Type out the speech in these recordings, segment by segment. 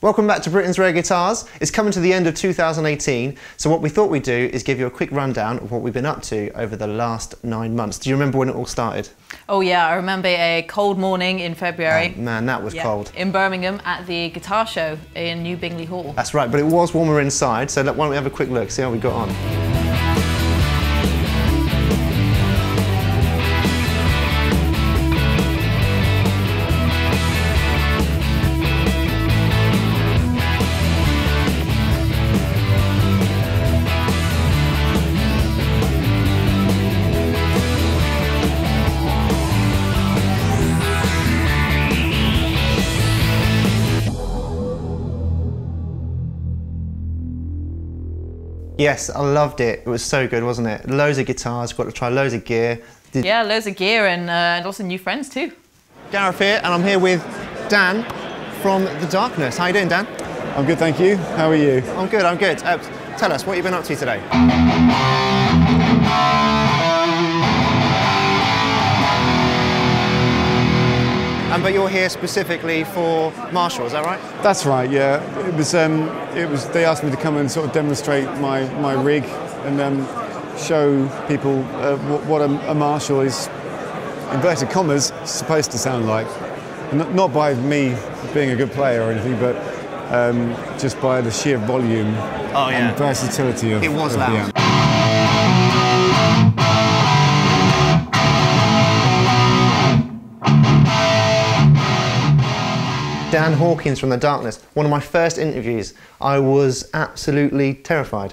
Welcome back to Britain's Rare Guitars. It's coming to the end of 2018, so what we thought we'd do is give you a quick rundown of what we've been up to over the last 9 months. Do you remember when it all started? Oh yeah, I remember a cold morning in February. Oh, man, that was cold. In Birmingham at the guitar show in New Bingley Hall. That's right, but it was warmer inside, so why don't we have a quick look, see how we got on. Yes, I loved it. It was so good, wasn't it? Loads of guitars, got to try loads of gear. Yeah, loads of gear and lots of new friends too. Gareth here, and I'm here with Dan from The Darkness. How are you doing, Dan? I'm good, thank you. How are you? I'm good, I'm good. Tell us, what you've been up to today? But you're here specifically for Marshall, is that right? That's right, yeah. It was they asked me to come and sort of demonstrate my rig and show people what a Marshall is, inverted commas, supposed to sound like. Not by me being a good player or anything, but just by the sheer volume and versatility of it. Was of loud. The amp. Dan Hawkins from The Darkness. One of my first interviews. I was absolutely terrified.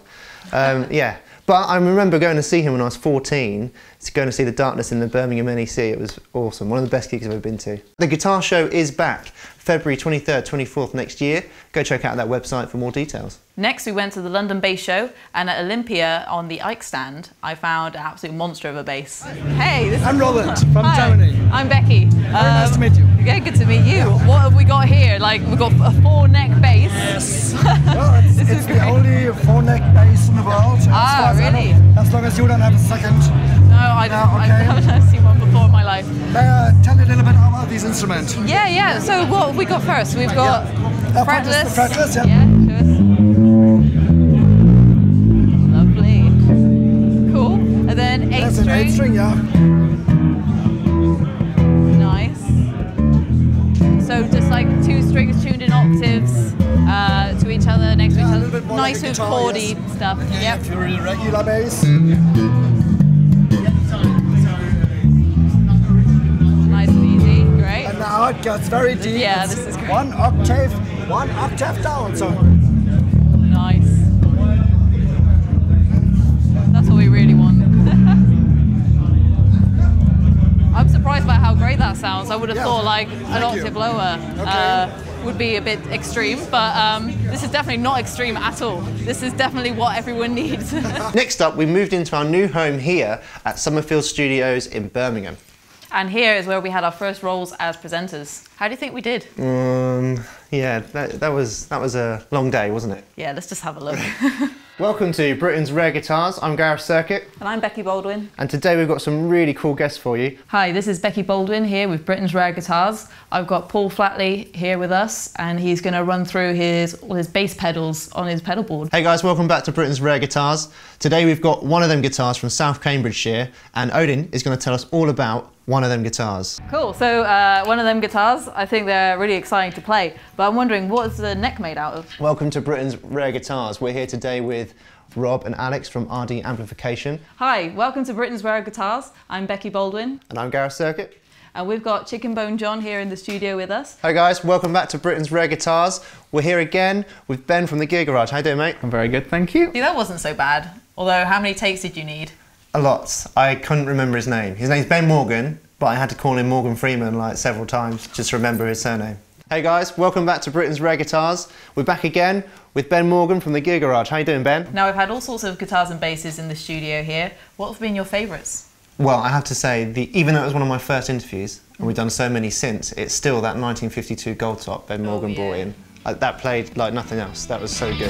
Yeah, but I remember going to see him when I was 14, going to see The Darkness in the Birmingham NEC. It was awesome. One of the best gigs I've ever been to. The guitar show is back February 23rd, 24th next year. Go check out that website for more details. Next, we went to the London Bass Show, and at Olympia on the Ike stand, I found an absolute monster of a bass. Hey, this is I'm Robert from Tony. I'm Becky. Very nice to meet you. Yeah, good to meet you. What have we got here? Like, we've got a four-neck bass. Yes. Well, it's the only four-neck bass in the world. Ah, really? As long as you don't have a second. No, I don't. I haven't seen one before in my life. Tell me a little bit about these instruments. Yeah, yeah. So what have we got first? We've got fretless. Fretless, yeah. And then 8 string. That's an 8 string, yeah. Nice. So just like 2 strings tuned in octaves to each other, next to each other. Nice like guitar, chordy stuff. Okay, yep. If you're in regular bass. Nice and easy, great. And now it gets very deep. Yeah, this is great. One octave down. So. Nice. That's what we really want. I'm surprised by how great that sounds. I would have thought like an octave lower would be a bit extreme, but this is definitely not extreme at all. This is definitely what everyone needs. Next up, we moved into our new home here at Summerfield Studios in Birmingham. And here is where we had our first roles as presenters. How do you think we did? Yeah, that was a long day, wasn't it? Yeah, let's just have a look. Welcome to Britain's Rare Guitars. I'm Gareth Circuit. And I'm Becky Baldwin. And today we've got some really cool guests for you. Hi, this is Becky Baldwin here with Britain's Rare Guitars. I've got Paul Flatley here with us, and he's going to run through all his bass pedals on his pedal board. Hey guys, welcome back to Britain's Rare Guitars. Today we've got One of Them Guitars from South Cambridgeshire, and Odin is going to tell us all about One of Them Guitars. Cool, so One of Them Guitars, I think they're really exciting to play, but I'm wondering, what is the neck made out of? Welcome to Britain's Rare Guitars. We're here today with Rob and Alex from RD Amplification. Hi, welcome to Britain's Rare Guitars. I'm Becky Baldwin. And I'm Gareth Circuit. And we've got Chicken Bone John here in the studio with us. Hi guys, welcome back to Britain's Rare Guitars. We're here again with Ben from the Gear Garage. How you doing, mate? I'm very good, thank you. See, that wasn't so bad. Although, how many takes did you need? A lot. I couldn't remember his name. His name's Ben Morgan, but I had to call him Morgan Freeman like several times just to remember his surname. Hey guys, welcome back to Britain's Rare Guitars. We're back again with Ben Morgan from the Gear Garage. How you doing, Ben? Now, we've had all sorts of guitars and basses in the studio here. What have been your favourites? Well, I have to say, even though it was one of my first interviews, and we've done so many since, it's still that 1952 gold top Ben Morgan brought in. That played like nothing else. That was so good.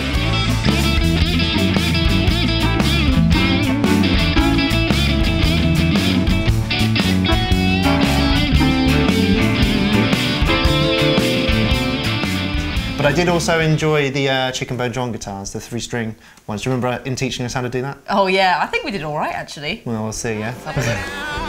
But I did also enjoy the Chicken Bone John guitars, the three-string ones. Do you remember in teaching us how to do that? Oh yeah, I think we did all right actually. Well, we'll see, yeah. That was it.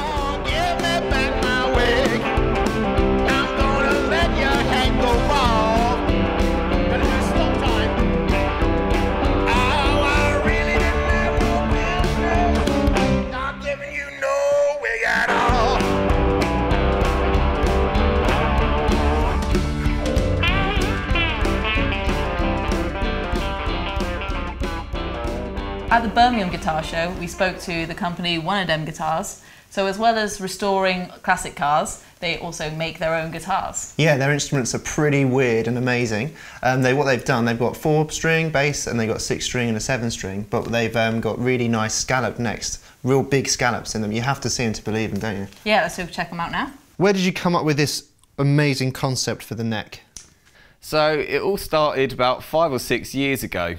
At the Birmingham Guitar Show, we spoke to the company One of Them Guitars. So as well as restoring classic cars, they also make their own guitars. Yeah, their instruments are pretty weird and amazing. What they've done, they've got 4-string bass and they've got 6-string and a 7-string, but they've got really nice scalloped necks, real big scallops in them. You have to see them to believe them, don't you? Yeah, let's go check them out now. Where did you come up with this amazing concept for the neck? So it all started about 5 or 6 years ago.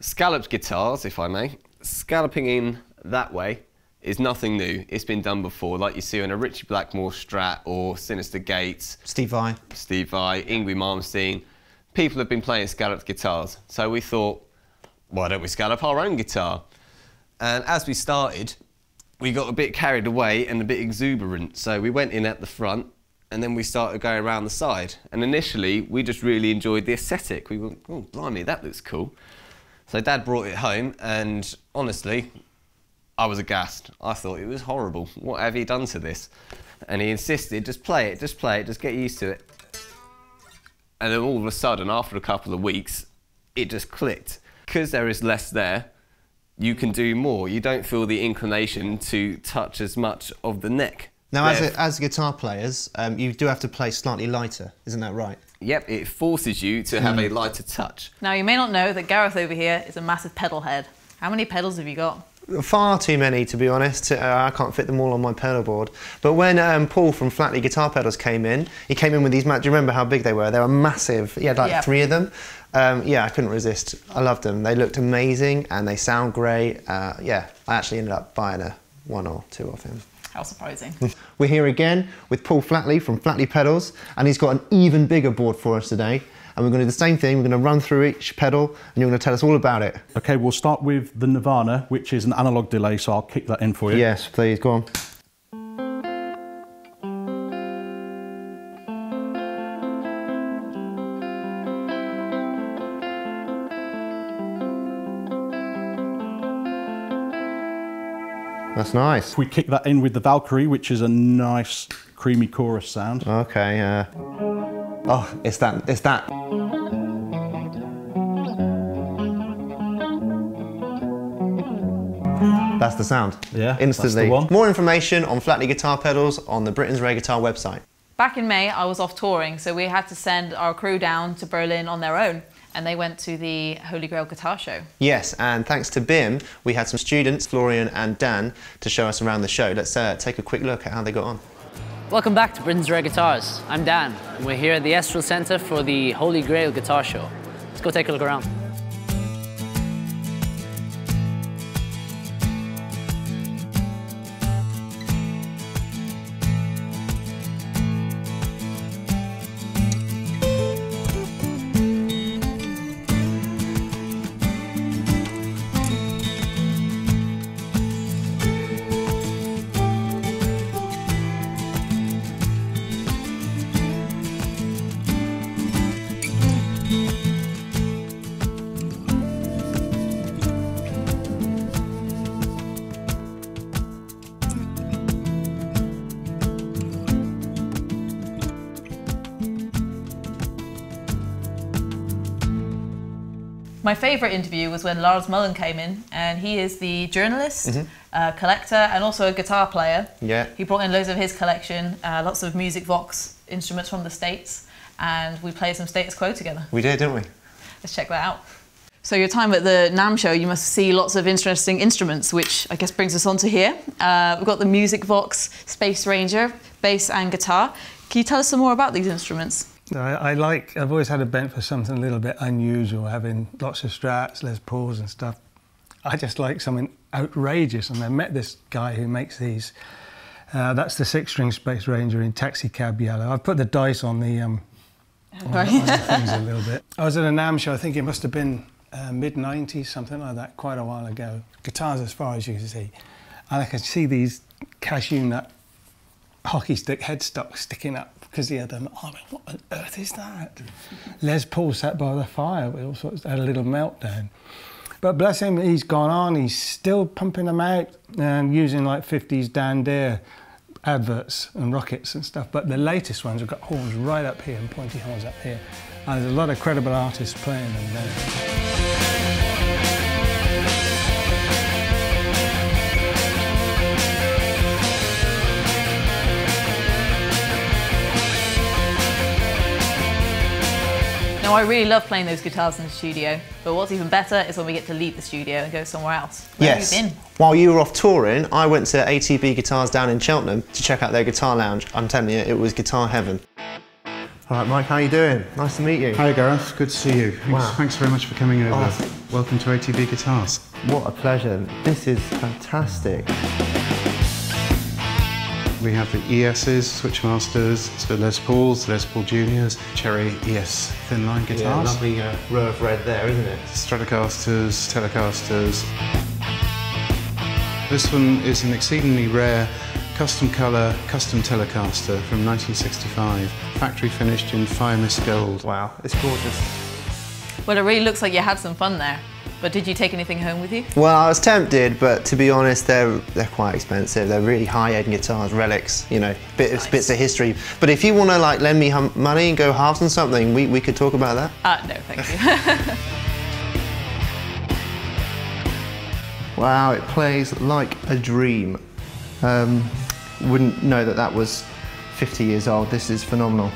Scalloped guitars, if I may, scalloping in that way is nothing new. It's been done before, like you see on a Richie Blackmore Strat or Sinister Gates. Steve Vai. Steve Vai, Yngwie Malmsteen. People have been playing scalloped guitars. So we thought, why don't we scallop our own guitar? And as we started, we got a bit carried away and a bit exuberant. So we went in at the front and then we started going around the side. And initially, we just really enjoyed the aesthetic. We went, oh, blimey, that looks cool. So Dad brought it home and honestly, I was aghast. I thought it was horrible. What have you done to this? And he insisted, just play it, just play it, just get used to it. And then all of a sudden, after a couple of weeks, it just clicked. Because there is less there, you can do more. You don't feel the inclination to touch as much of the neck. Now, as guitar players, you do have to play slightly lighter, isn't that right? Yep, it forces you to have a lighter touch. Now, you may not know that Gareth over here is a massive pedal head. How many pedals have you got? Far too many, to be honest. I can't fit them all on my pedal board. But when Paul from Flatley Guitar Pedals came in, he came in with these, do you remember how big they were? They were massive. He had like three of them. Yeah, I couldn't resist. I loved them. They looked amazing and they sound great. Yeah, I actually ended up buying one or two of him. How surprising. We're here again with Paul Flatley from Flatley Pedals, and he's got an even bigger board for us today. And we're going to do the same thing. We're going to run through each pedal, and you're going to tell us all about it. Okay, we'll start with the Nirvana, which is an analog delay, so I'll kick that in for you. Yes, please, go on. That's nice. We kick that in with the Valkyrie, which is a nice creamy chorus sound. Okay, yeah. Oh, it's that, it's that. That's the sound. Yeah, instantly. That's the one. More information on Flatley Guitar Pedals on the Britain's Rare Guitar website. Back in May, I was off touring, so we had to send our crew down to Berlin on their own. And they went to the Holy Grail Guitar Show. Yes, and thanks to BIM, we had some students, Florian and Dan, to show us around the show. Let's take a quick look at how they got on. Welcome back to Britain's Rare Guitars. I'm Dan, and we're here at the Estoril Centre for the Holy Grail Guitar Show. Let's go take a look around. My favourite interview was when Lars Mullen came in, and he is the journalist, collector, and also a guitar player. Yeah. He brought in loads of his collection, lots of Music Vox instruments from the States, and we played some status quo together. We did, didn't we? Let's check that out. So your time at the NAMM show, you must see lots of interesting instruments, which I guess brings us on to here. We've got the Music Vox Space Ranger, bass and guitar. Can you tell us some more about these instruments? I've always had a bent for something a little bit unusual, having lots of Strats, Les Pauls and stuff. I just like something outrageous, and I met this guy who makes these. That's the 6-string Space Ranger in Taxi Cab Yellow. I've put the dice on the things a little bit. I was at a NAMM show, I think it must have been mid-90s, something like that, quite a while ago. Guitars as far as you can see. And I could see these cashew nut hockey stick headstocks sticking up because he had them. I mean, what on earth is that? Les Paul sat by the fire with all sorts, had a little meltdown. But bless him, he's gone on, he's still pumping them out and using like 50s Dan Deere adverts and rockets and stuff. But the latest ones have got horns right up here and pointy horns up here. And there's a lot of credible artists playing them there. Now, I really love playing those guitars in the studio, but what's even better is when we get to leave the studio and go somewhere else. Where have you been? While you were off touring, I went to ATB Guitars down in Cheltenham to check out their guitar lounge. I'm telling you, it was guitar heaven. All right, Mike, how are you doing? Nice to meet you. Hi, Gareth. Good to see you. Thanks very much for coming over. Welcome to ATB Guitars. What a pleasure. This is fantastic. We have the ESs, Switchmasters, so Les Pauls, Les Paul Juniors, Cherry ES thinline guitars. Yeah, lovely row of red there, isn't it? Stratocasters, Telecasters. This one is an exceedingly rare custom colour, custom Telecaster from 1965, factory finished in fire mist gold. Wow, it's gorgeous. Well, it really looks like you had some fun there. But did you take anything home with you? Well, I was tempted, but to be honest, they're quite expensive. They're really high-end guitars, relics, you know, bits of history. But if you want to like lend me money and go halves on something, we could talk about that. No, thank you. Wow, it plays like a dream. Wouldn't know that that was 50 years old. This is phenomenal.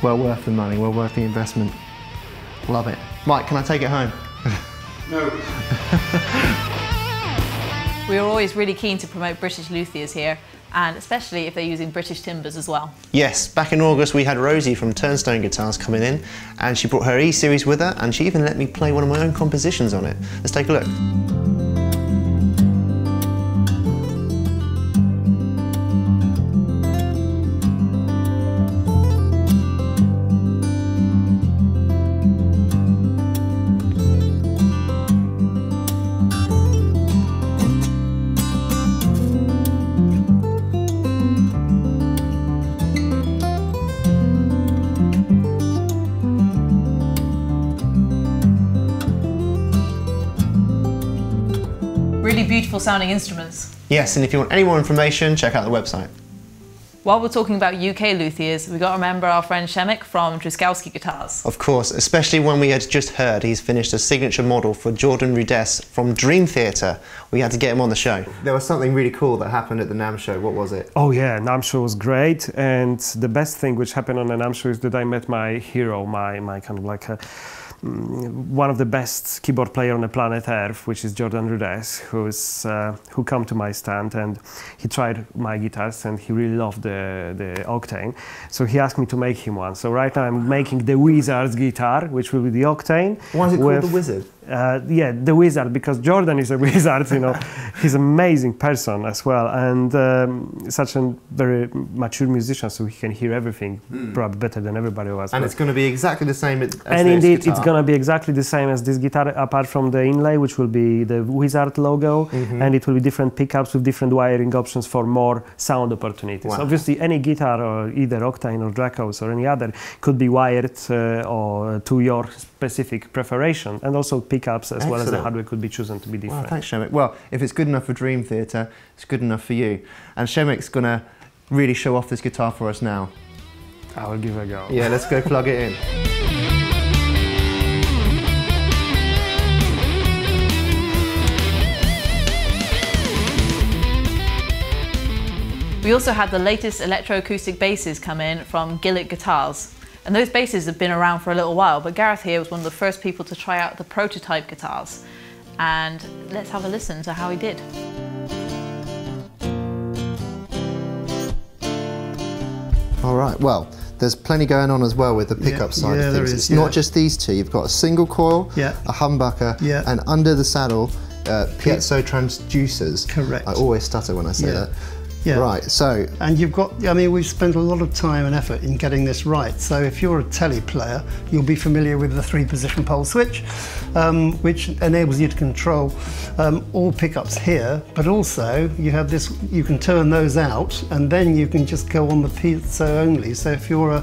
Well worth the money, well worth the investment. Love it. Mike, can I take it home? No. We are always really keen to promote British luthiers here, and especially if they're using British timbers as well. Yes, back in August we had Rosie from Turnstone Guitars coming in, and she brought her E-Series with her, and she even let me play one of my own compositions on it. Let's take a look. Beautiful sounding instruments. Yes, and if you want any more information, check out the website. While we're talking about UK luthiers, we've got to remember our friend Shemek from Truskowski Guitars. Of course, especially when we had just heard he's finished a signature model for Jordan Rudess from Dream Theater. We had to get him on the show. There was something really cool that happened at the NAMM show. What was it? Oh yeah, NAMM show was great, and the best thing which happened on the NAMM show is that I met my hero, my kind of like one of the best keyboard player on the planet Earth, which is Jordan Rudess, who come to my stand, and he tried my guitars and he really loved the Octane, so he asked me to make him one. So right now I'm making the Wizard's guitar, which will be the Octane. Why is it called the Wizard? Yeah, the Wizard, because Jordan is a wizard, you know. He's an amazing person as well, and such a very mature musician, so he can hear everything probably better than everybody else. And it's going to be exactly the same as and indeed, guitar. It's going to be exactly the same as this guitar, apart from the inlay, which will be the Wizard logo, and it will be different pickups with different wiring options for more sound opportunities. Wow. Obviously, any guitar, or either Octane or Dracos or any other, could be wired or to your specific preparation, and also pickups as well as the hardware could be chosen to be different. Wow, thanks, Shemek. Well, if it's good enough for Dream Theater, it's good enough for you. And Shemek's going to really show off this guitar for us now. I will give it a go. Yeah, let's go plug it in. We also had the latest electroacoustic basses come in from Gillett Guitars. And those basses have been around for a little while, but Gareth here was one of the first people to try out the prototype guitars. And let's have a listen to how he did. All right, well, there's plenty going on as well with the pickup side of things. It's not just these two. You've got a single coil, a humbucker, and under the saddle, piezo transducers. Correct. I always stutter when I say that. Yeah. Right, so... And you've got, I mean, we've spent a lot of time and effort in getting this right. So if you're a telly player, you'll be familiar with the three-position pole switch, which enables you to control all pickups here, but also you have this, you can turn those out and then you can just go on the piezo only. So if you're a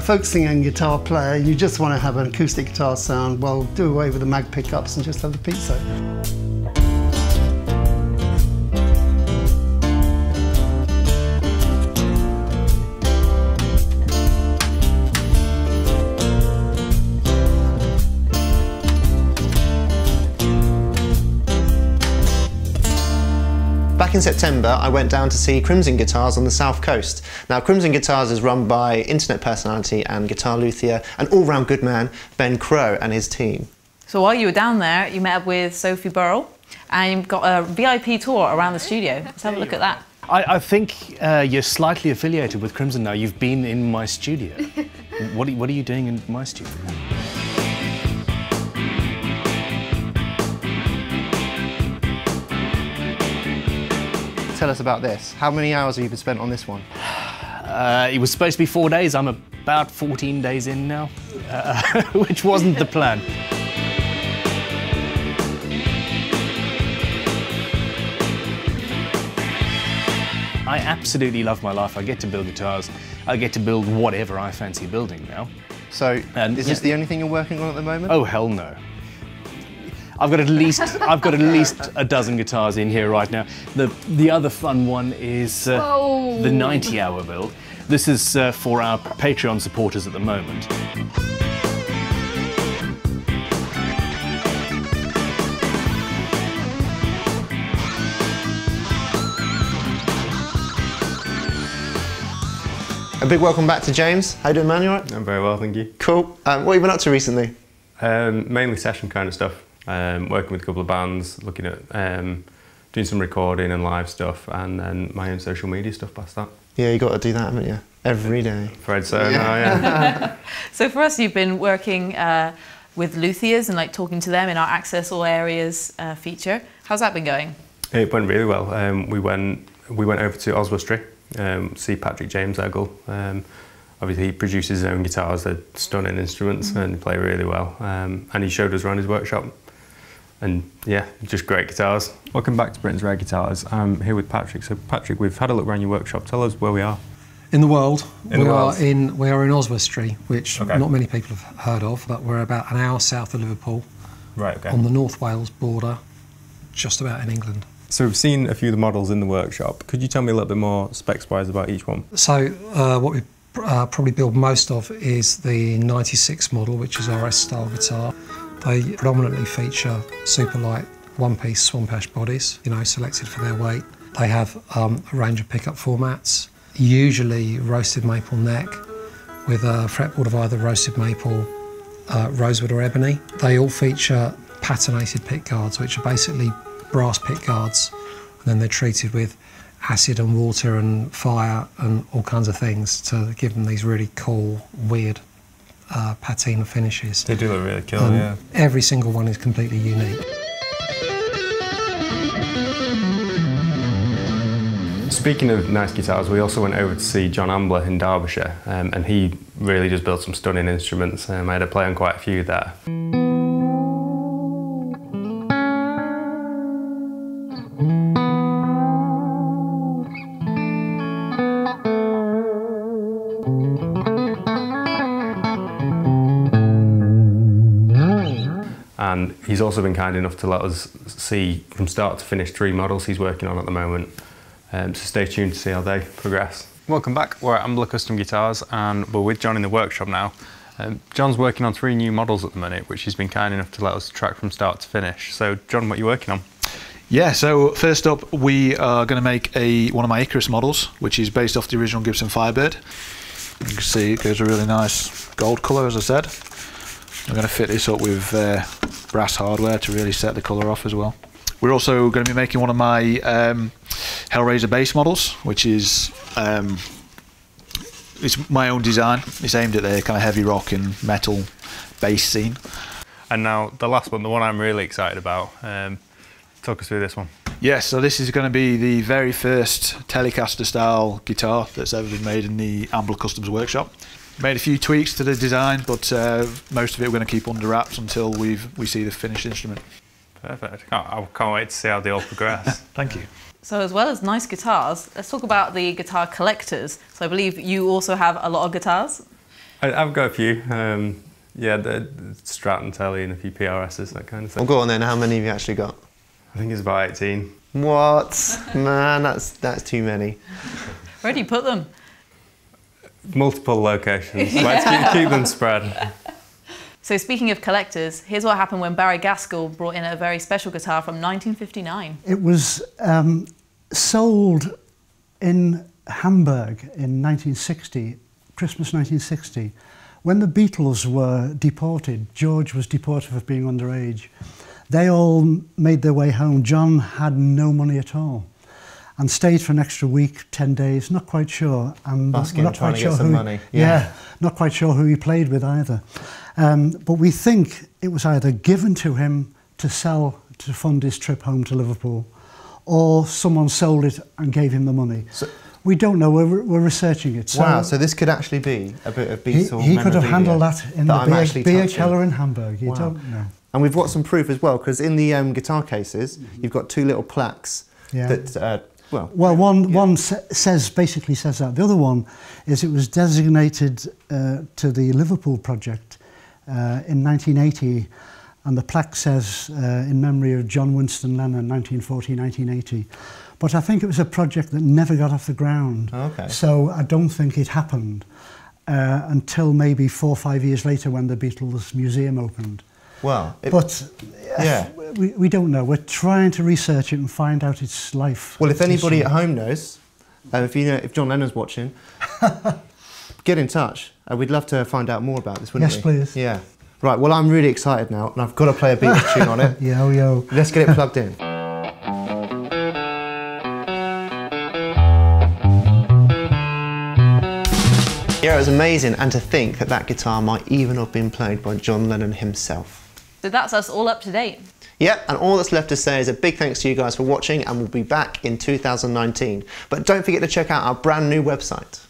folk singer and guitar player, you just want to have an acoustic guitar sound, well, do away with the mag pickups and just have the piezo. In September, I went down to see Crimson Guitars on the South Coast. Now, Crimson Guitars is run by internet personality and guitar luthier and all-round good man, Ben Crow and his team. So while you were down there, you met up with Sophie Burrell and you've got a VIP tour around the studio. Let's have a look at that. I think you're slightly affiliated with Crimson now. You've been in my studio. What are you doing in my studio? Tell us about this. How many hours have you been spent on this one? It was supposed to be 4 days. I'm about 14 days in now, which wasn't the plan. I absolutely love my life. I get to build guitars. I get to build whatever I fancy building now. So, is this the only thing you're working on at the moment? Oh, hell no. I've got at least a dozen guitars in here right now. The other fun one is the 90-hour build. This is for our Patreon supporters at the moment. A big welcome back to James. How you doing, man? You all right? I'm very well, thank you. Cool. What have you been up to recently? Mainly session kind of stuff. Working with a couple of bands, looking at doing some recording and live stuff, and then my own social media stuff past that. Yeah, you got to do that, haven't you? Every day. Fred, so yeah. Now, yeah. So for us, you've been working with luthiers and like talking to them in our Access All Areas feature. How's that been going? It went really well. We went over to Oswestry, see Patrick James Eggle. Obviously, he produces his own guitars. They're stunning instruments, mm-hmm. and they play really well. And he showed us around his workshop. And yeah, just great guitars. Welcome back to Britain's Rare Guitars. I'm here with Patrick. So Patrick, we've had a look around your workshop. Tell us where we are. In the world. We are in Oswestry, which not many people have heard of, but we're about an hour south of Liverpool. Right, okay. On the North Wales border, just about in England. So we've seen a few of the models in the workshop. Could you tell me a little bit more specs-wise about each one? So what we probably build most of is the 96 model, which is our S-style guitar. They predominantly feature super light one-piece swamp ash bodies, you know, selected for their weight. They have a range of pickup formats, usually roasted maple neck with a fretboard of either roasted maple, rosewood or ebony. They all feature patinated pick guards, which are basically brass pick guards, and then they're treated with acid and water and fire and all kinds of things to give them these really cool, weird patina finishes. They do look really cool, yeah. Every single one is completely unique. Speaking of nice guitars, we also went over to see John Ambler in Derbyshire, and he really does build some stunning instruments. I had a play on quite a few there. And he's also been kind enough to let us see from start to finish 3 models he's working on at the moment. So stay tuned to see how they progress. Welcome back, we're at Ambler Custom Guitars and we're with John in the workshop now. John's working on 3 new models at the minute, which he's been kind enough to let us track from start to finish. So John, what are you working on? Yeah, so first up we are going to make one of my Icarus models, which is based off the original Gibson Firebird. You can see it goes a really nice gold colour, as I said. I'm going to fit this up with brass hardware to really set the colour off as well. We're also going to be making one of my Hellraiser bass models, which is it's my own design. It's aimed at the kind of heavy rock and metal bass scene. And now the last one, the one I'm really excited about. Talk us through this one. Yeah, so this is going to be the very first Telecaster style guitar that's ever been made in the Ambler Customs workshop. Made a few tweaks to the design, but most of it we're going to keep under wraps until we see the finished instrument. Perfect. I can't wait to see how they all progress. Thank you. So as well as nice guitars, let's talk about the guitar collectors. So I believe you also have a lot of guitars? I've got a few. Yeah, the Strat and Telly and a few PRSs, that kind of thing. Well, go on then, how many have you actually got? I think it's about 18. What? Man, that's too many. Where do you put them? Multiple locations. Yeah. Let's keep them spread. So speaking of collectors, here's what happened when Barry Gaskell brought in a very special guitar from 1959. It was sold in Hamburg in 1960, Christmas 1960. When the Beatles were deported, George was deported for being underage. They all made their way home. John had no money at all and stayed for an extra week, 10 days, not quite sure. And not quite sure who, money. Yeah, not quite sure who he played with either. But we think it was either given to him to sell to fund his trip home to Liverpool, or someone sold it and gave him the money. So, we don't know, we're researching it. So wow, so this could actually be a bit of Beatle memorabilia. He could have handled that in the beer keller in Hamburg, you don't know. And we've got some proof as well, because in the guitar cases, you've got two little plaques that well, one basically says that. The other one is it was designated to the Liverpool project in 1980, and the plaque says in memory of John Winston Lennon, 1940-1980. But I think it was a project that never got off the ground. Okay. So I don't think it happened until maybe 4 or 5 years later when the Beatles Museum opened. Well, but yeah, we don't know. We're trying to research it and find out its life. Well, if anybody at home knows, if you know, if John Lennon's watching, get in touch. We'd love to find out more about this, wouldn't we? Yes, please. Yeah. Right. Well, I'm really excited now, and I've got to play a Beatles tune on it. Yo yo. Let's get it plugged in. Yeah, it was amazing, and to think that that guitar might even have been played by John Lennon himself. So that's us all up to date. Yep, and all that's left to say is a big thanks to you guys for watching, and we'll be back in 2019. But don't forget to check out our brand new website.